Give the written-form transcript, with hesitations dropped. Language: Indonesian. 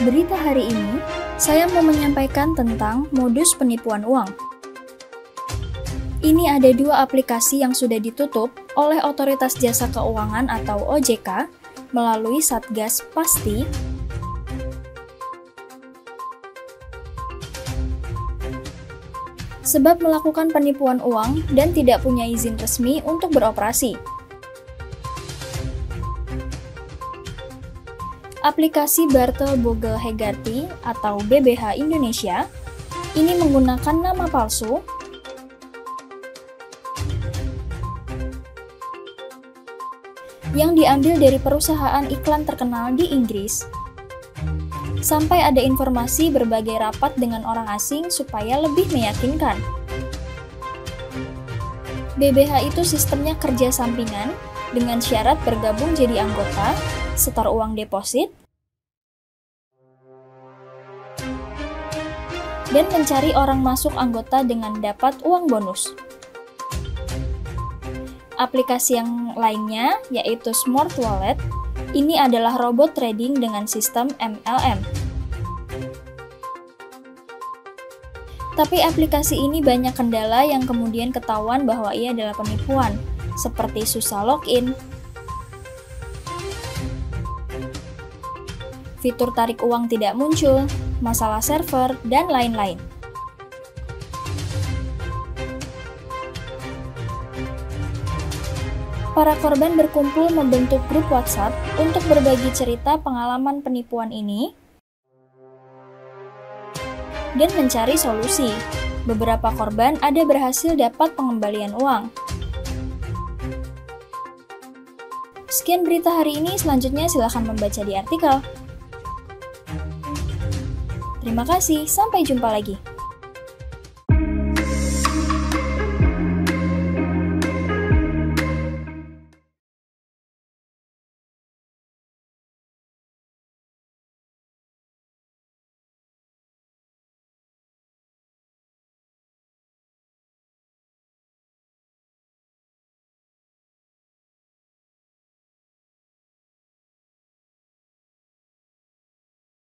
Berita hari ini, saya mau menyampaikan tentang modus penipuan uang. Ini ada dua aplikasi yang sudah ditutup oleh Otoritas Jasa Keuangan atau OJK melalui Satgas PASTI. Sebab melakukan penipuan uang dan tidak punya izin resmi untuk beroperasi. Aplikasi Bartle Bogle Hegarty atau BBH Indonesia ini menggunakan nama palsu yang diambil dari perusahaan iklan terkenal di Inggris. Sampai ada informasi berbagai rapat dengan orang asing supaya lebih meyakinkan. BBH itu sistemnya kerja sampingan dengan syarat bergabung jadi anggota, setor uang deposit, dan mencari orang masuk anggota dengan dapat uang bonus. Aplikasi yang lainnya yaitu Smart Wallet. Ini adalah robot trading dengan sistem MLM. Tapi aplikasi ini banyak kendala yang kemudian ketahuan bahwa ia adalah penipuan, seperti susah login, fitur tarik uang tidak muncul, masalah server, dan lain-lain. Para korban berkumpul membentuk grup WhatsApp untuk berbagi cerita pengalaman penipuan ini dan mencari solusi. Beberapa korban ada berhasil dapat pengembalian uang. Sekian berita hari ini, selanjutnya silakan membaca di artikel. Terima kasih, sampai jumpa lagi.